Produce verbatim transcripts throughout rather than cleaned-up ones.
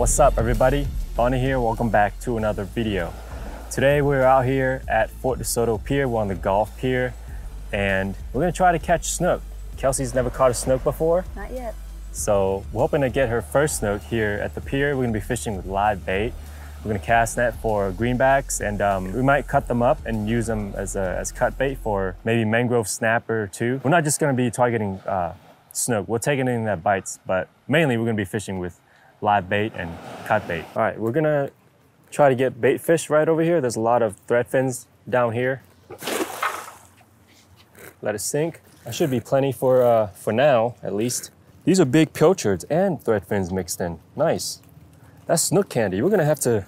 What's up everybody, Bonnie here, welcome back to another video. Today we're out here at Fort DeSoto Pier, we're on the golf pier, and we're gonna try to catch snook. Kelsey's never caught a snook before. Not yet. So we're hoping to get her first snook here at the pier. We're gonna be fishing with live bait. We're gonna cast net for greenbacks, and um, we might cut them up and use them as, a, as cut bait for maybe mangrove snapper too. We're not just gonna be targeting uh, snook, we'll take anything that bites, but mainly we're gonna be fishing with live bait and cut bait. All right, we're gonna try to get bait fish right over here. There's a lot of thread fins down here. Let it sink. That should be plenty for, uh, for now, at least. These are big pilchards and thread fins mixed in. Nice. That's snook candy. We're gonna have to,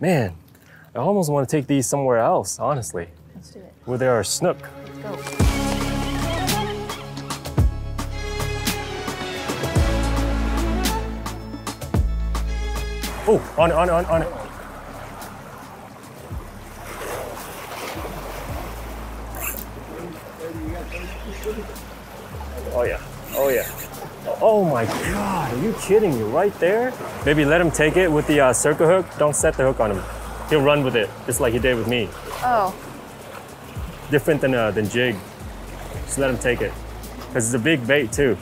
man, I almost wanna take these somewhere else, honestly. Let's do it. Where there are snook. Let's go. Oh, on it, on it, on it, on it. Oh yeah, oh yeah. Oh my God, are you kidding? You're right there? Maybe let him take it with the uh, circle hook. Don't set the hook on him. He'll run with it, just like he did with me. Oh. Different than, uh, than jig. Just let him take it, because it's a big bait too.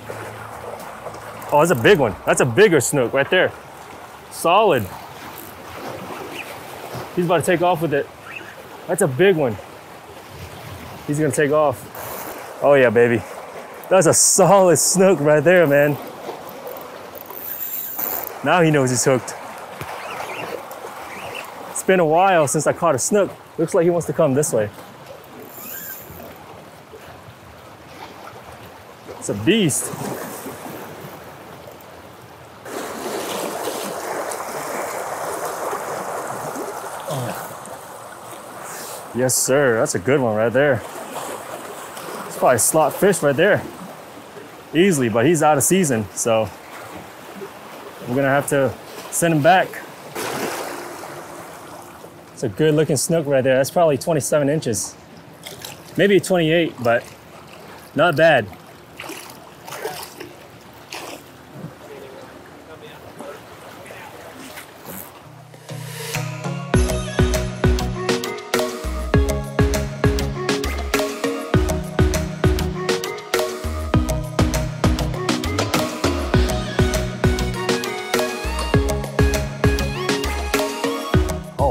Oh, that's a big one. That's a bigger snook right there. Solid. He's about to take off with it. That's a big one. He's gonna take off. Oh yeah, baby. That's a solid snook right there, man. Now he knows he's hooked. It's been a while since I caught a snook. Looks like he wants to come this way. It's a beast. Yes, sir. That's a good one right there. It's probably a slot fish right there. Easily, but he's out of season, so we're gonna have to send him back. It's a good looking snook right there. That's probably twenty-seven inches. Maybe twenty-eight, but not bad.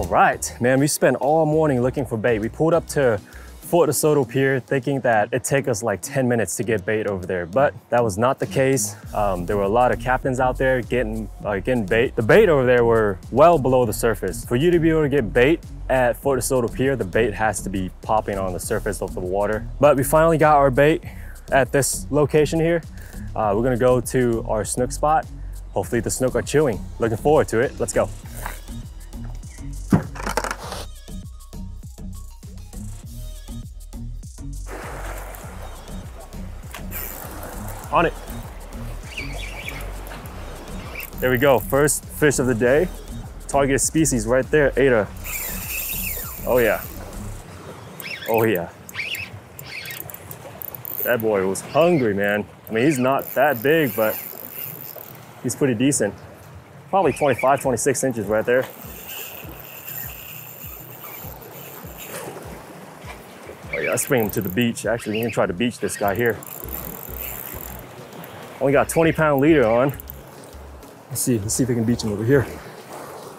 Right, man, we spent all morning looking for bait. We pulled up to Fort DeSoto Pier thinking that it'd take us like ten minutes to get bait over there, but that was not the case. Um, there were a lot of captains out there getting, uh, getting bait. The bait over there were well below the surface. For you to be able to get bait at Fort DeSoto Pier, the bait has to be popping on the surface of the water. But we finally got our bait at this location here. Uh, we're gonna go to our snook spot. Hopefully the snook are chewing. Looking forward to it, let's go. On it. There we go, first fish of the day. Target species right there, Ada. Oh yeah. Oh yeah. That boy was hungry, man. I mean, he's not that big, but he's pretty decent. Probably twenty-five, twenty-six inches right there. Oh yeah, let's bring him to the beach. Actually, we're gonna try to beach this guy here. Only got twenty pound leader on. Let's see, let's see if we can beach him over here.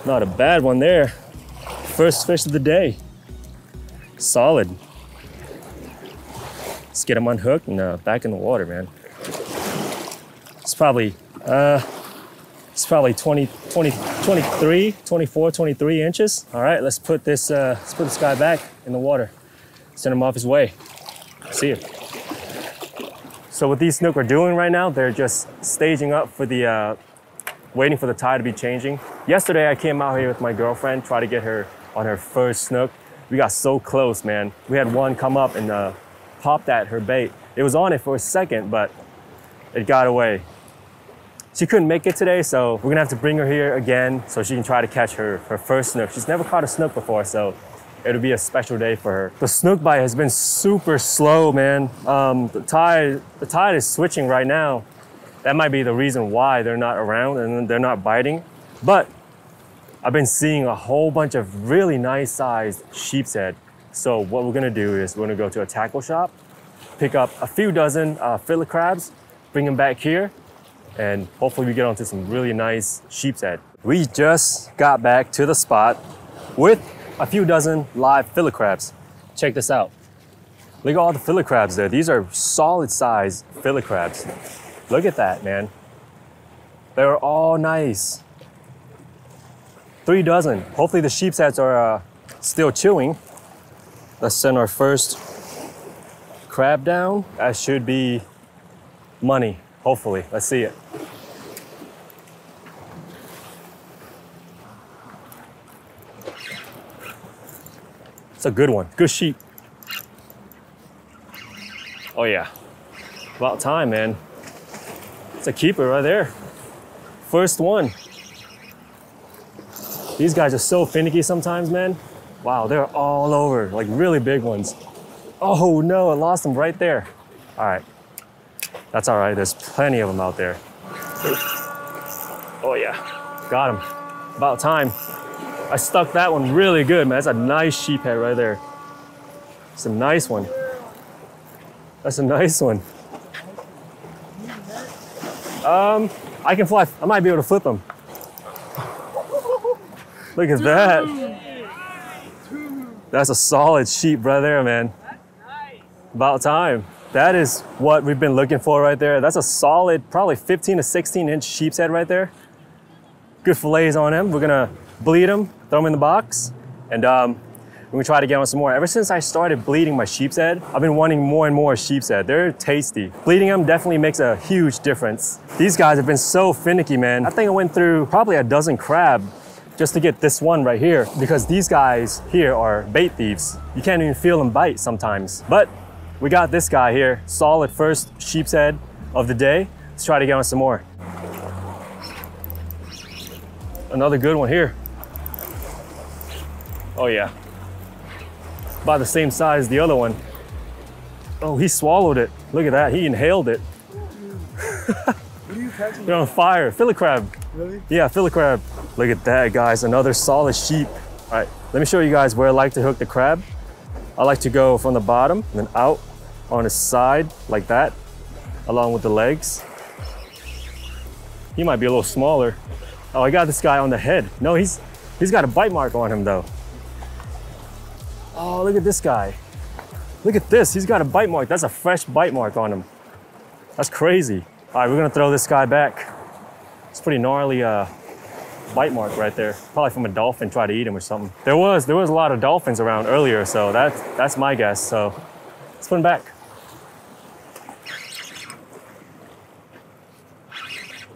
Not a bad one there. First fish of the day. Solid. Let's get him unhooked and uh, back in the water, man. It's probably, uh, it's probably twenty, twenty, twenty-three, twenty-four, twenty-three inches. All right, let's put this, uh, let's put this guy back in the water. Send him off his way. See you. So what these snook are doing right now, they're just staging up for the, uh, waiting for the tide to be changing. Yesterday, I came out here with my girlfriend, tried to get her on her first snook. We got so close, man. We had one come up and uh, popped at her bait. It was on it for a second, but it got away. She couldn't make it today, so we're gonna have to bring her here again so she can try to catch her, her first snook. She's never caught a snook before, so it'll be a special day for her. The snook bite has been super slow, man. Um, the tide, the tide is switching right now. That might be the reason why they're not around and they're not biting. But I've been seeing a whole bunch of really nice sized sheep's head. So what we're gonna do is we're gonna go to a tackle shop, pick up a few dozen uh, fillet crabs, bring them back here, and hopefully we get onto some really nice sheep's head. We just got back to the spot with a few dozen live fillet crabs. Check this out. Look at all the fillet crabs there. These are solid size fillet crabs. Look at that, man. They're all nice. Three dozen. Hopefully the sheep's heads are uh, still chewing. Let's send our first crab down. That should be money, hopefully. Let's see it. It's a good one. Good sheep. Oh yeah. About time, man. It's a keeper right there. First one. These guys are so finicky sometimes, man. Wow, they're all over, like really big ones. Oh no, I lost them right there. All right, that's all right. There's plenty of them out there. Oh yeah, got him. About time. I stuck that one really good, man. That's a nice sheep head right there. It's a nice one. That's a nice one. Um, I can fly, I might be able to flip them. Look at that. That's a solid sheep right there, man. About time. That is what we've been looking for right there. That's a solid, probably fifteen to sixteen inch sheep's head right there. Good fillets on him. We're gonna bleed him, throw him in the box, and um, we're gonna try to get on some more. Ever since I started bleeding my sheep's head, I've been wanting more and more sheep's head. They're tasty. Bleeding them definitely makes a huge difference. These guys have been so finicky, man. I think I went through probably a dozen crab just to get this one right here, because these guys here are bait thieves. You can't even feel them bite sometimes. But we got this guy here, solid first sheep's head of the day. Let's try to get on some more. Another good one here. Oh yeah, about the same size as the other one. Oh, he swallowed it. Look at that, he inhaled it. What are you catching? They're on fire, fillet crab. Really? Yeah, fillet crab. Look at that, guys, another solid sheep. All right, let me show you guys where I like to hook the crab. I like to go from the bottom and then out on his side like that, along with the legs. He might be a little smaller. Oh, I got this guy on the head. No, he's he's got a bite mark on him though. Oh, look at this guy. Look at this, he's got a bite mark. That's a fresh bite mark on him. That's crazy. All right, we're gonna throw this guy back. It's pretty gnarly uh, bite mark right there. Probably from a dolphin tried to eat him or something. There was there was a lot of dolphins around earlier, so that's, that's my guess. So let's put him back.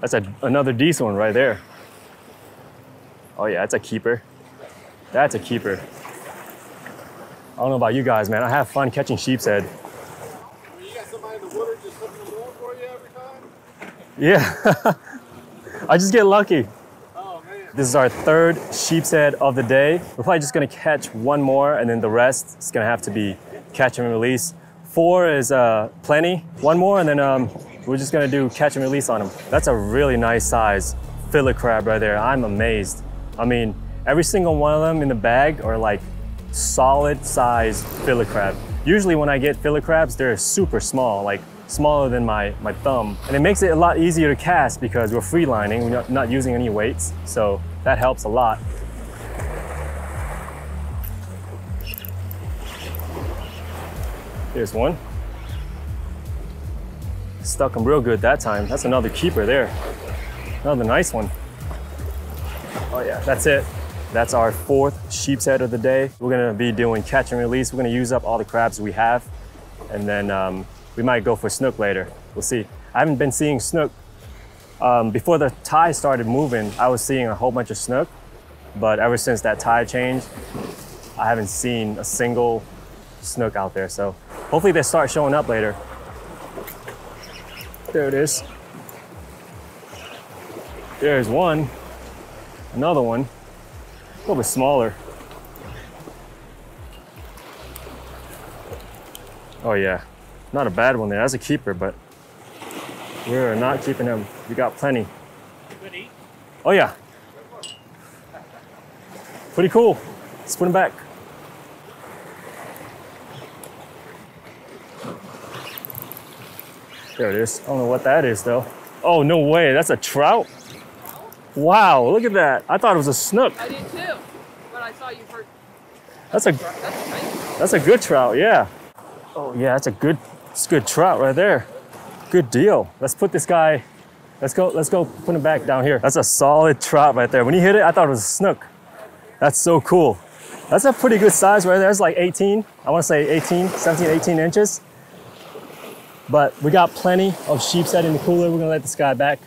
That's a, another decent one right there. Oh yeah, that's a keeper. That's a keeper. I don't know about you guys, man. I have fun catching sheep's head. You got somebody in the water just hooking the ball for you every time? Yeah. I just get lucky. Oh, man. This is our third sheep's head of the day. We're probably just gonna catch one more, and then the rest is gonna have to be catch and release. Four is uh, plenty. One more, and then um, we're just gonna do catch and release on them. That's a really nice size fillet crab right there. I'm amazed. I mean, every single one of them in the bag are like solid size fillet crab. Usually when I get fillet crabs, they're super small, like smaller than my, my thumb. And it makes it a lot easier to cast because we're freelining, we're not, not using any weights. So that helps a lot. Here's one. Stuck him real good that time. That's another keeper there. Another nice one. Oh yeah, that's it. That's our fourth sheep's head of the day. We're gonna be doing catch and release. We're gonna use up all the crabs we have. And then um, we might go for snook later. We'll see. I haven't been seeing snook. Um, before the tide started moving, I was seeing a whole bunch of snook. But ever since that tide changed, I haven't seen a single snook out there. So hopefully they start showing up later. There it is. There's one, another one. A little bit smaller. Oh yeah, not a bad one there. That's a keeper, but we're not keeping him. We got plenty. Oh yeah, Pretty cool. Let's put them back. There it is. I don't know what that is though. Oh, no way, that's a trout? Wow, look at that. I thought it was a snook. I did too, but I saw you hurt. That's a, that's a good trout, yeah. Oh yeah, that's a good, that's good trout right there. Good deal. Let's put this guy, let's go, let's go put him back down here. That's a solid trout right there. When he hit it, I thought it was a snook. That's so cool. That's a pretty good size right there. It's like eighteen, I wanna say eighteen, seventeen, eighteen inches. But we got plenty of sheepshead in the cooler. We're gonna let this guy back.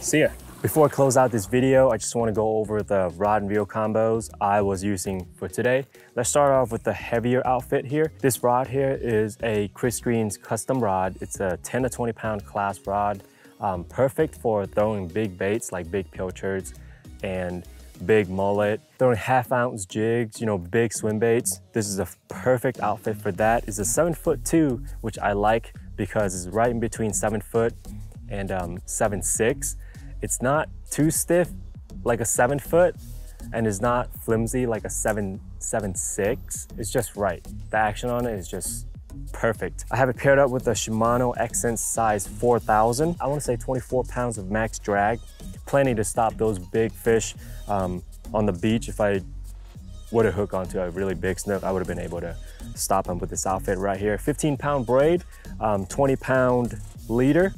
See ya. Before I close out this video, I just wanna go over the rod and reel combos I was using for today. Let's start off with the heavier outfit here. This rod here is a Chris Green's custom rod. It's a ten to twenty pound class rod, um, perfect for throwing big baits like big pilchards and big mullet, throwing half ounce jigs, you know, big swim baits. This is a perfect outfit for that. It's a seven foot two, which I like because it's right in between seven foot and um, seven six. It's not too stiff like a seven foot and it's not flimsy like a seven, seven six. It's just right. The action on it is just perfect. I have it paired up with a Shimano XSense size four thousand. I wanna say twenty-four pounds of max drag. Plenty to stop those big fish um, on the beach. If I would have hooked onto a really big snook, I would have been able to stop him with this outfit right here. fifteen pound braid, um, twenty pound leader,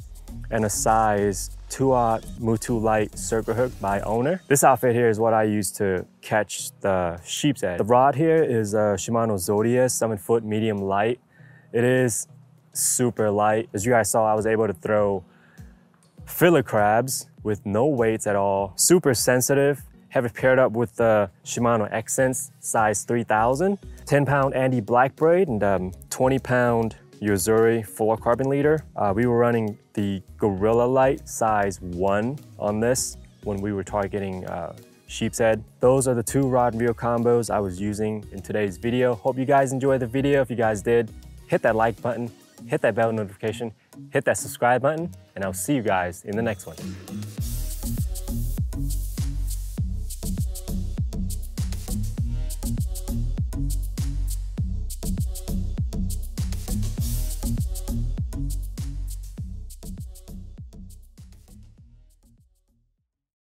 and a size two aught MUTU Light circle hook by Owner. This outfit here is what I use to catch the sheepshead. The rod here is a Shimano Zodia seven foot medium light. It is super light. As you guys saw, I was able to throw filler crabs with no weights at all. Super sensitive. Have it paired up with the Shimano XSense size three thousand, ten pound Andy Black braid, and um, twenty pound Yo-Zuri fluorocarbon leader. Uh, we were running the Gorilla Light size one on this when we were targeting uh, sheepshead. Those are the two rod and reel combos I was using in today's video. Hope you guys enjoyed the video. If you guys did, hit that like button, hit that bell notification, hit that subscribe button, and I'll see you guys in the next one.